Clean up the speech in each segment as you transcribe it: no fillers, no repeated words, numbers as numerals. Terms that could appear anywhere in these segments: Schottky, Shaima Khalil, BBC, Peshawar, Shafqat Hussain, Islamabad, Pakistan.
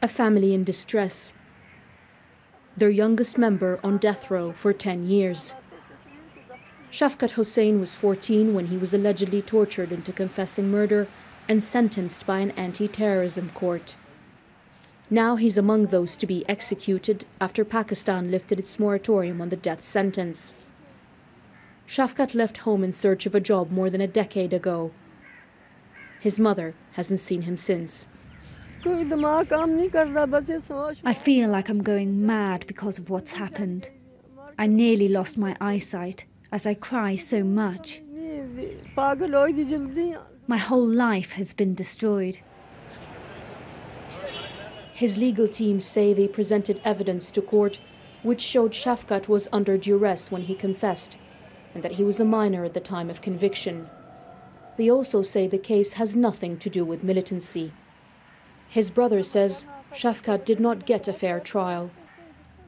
A family in distress. Their youngest member on death row for 10 years. Shafqat Hussain was 14 when he was allegedly tortured into confessing murder and sentenced by an anti-terrorism court. Now he's among those to be executed after Pakistan lifted its moratorium on the death sentence. Shafqat left home in search of a job more than a decade ago. His mother hasn't seen him since. I feel like I'm going mad because of what's happened. I nearly lost my eyesight as I cry so much. My whole life has been destroyed. His legal team say they presented evidence to court which showed Shafqat was under duress when he confessed and that he was a minor at the time of conviction. They also say the case has nothing to do with militancy. His brother says Shafqat did not get a fair trial.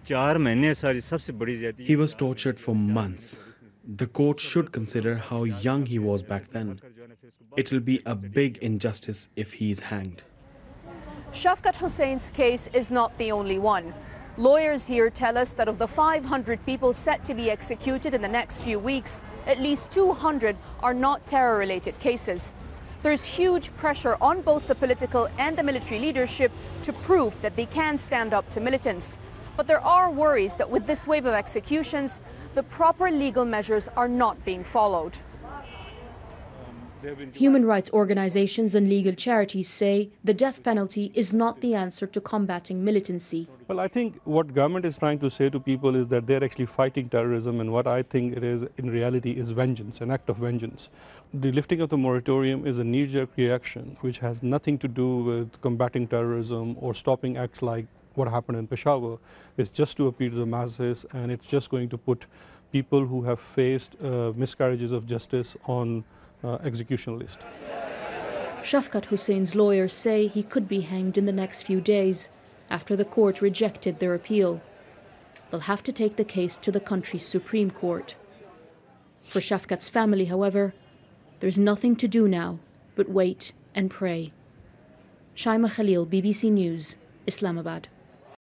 He was tortured for months. The court should consider how young he was back then. It'll be a big injustice if he's hanged. Shafqat Hussein's case is not the only one. Lawyers here tell us that of the 500 people set to be executed in the next few weeks, at least 200 are not terror-related cases. There's huge pressure on both the political and the military leadership to prove that they can stand up to militants. But there are worries that with this wave of executions, the proper legal measures are not being followed. Human rights organizations and legal charities say the death penalty is not the answer to combating militancy. Well, I think what government is trying to say to people is that they're actually fighting terrorism, and what I think it is in reality is vengeance, an act of vengeance. The lifting of the moratorium is a knee-jerk reaction which has nothing to do with combating terrorism or stopping acts like what happened in Peshawar. It's just to appeal to the masses, and it's just going to put people who have faced miscarriages of justice on execution list. Shafqat Hussein's lawyers say he could be hanged in the next few days after the court rejected their appeal. They'll have to take the case to the country's Supreme Court. For Shafqat's family, however, there's nothing to do now but wait and pray. Shaima Khalil, BBC News, Islamabad.